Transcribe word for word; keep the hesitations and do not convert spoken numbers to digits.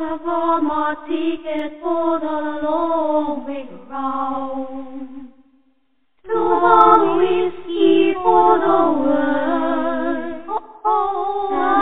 I bought my ticket for the long way round. Two bottle whiskey for the world. Oh, oh.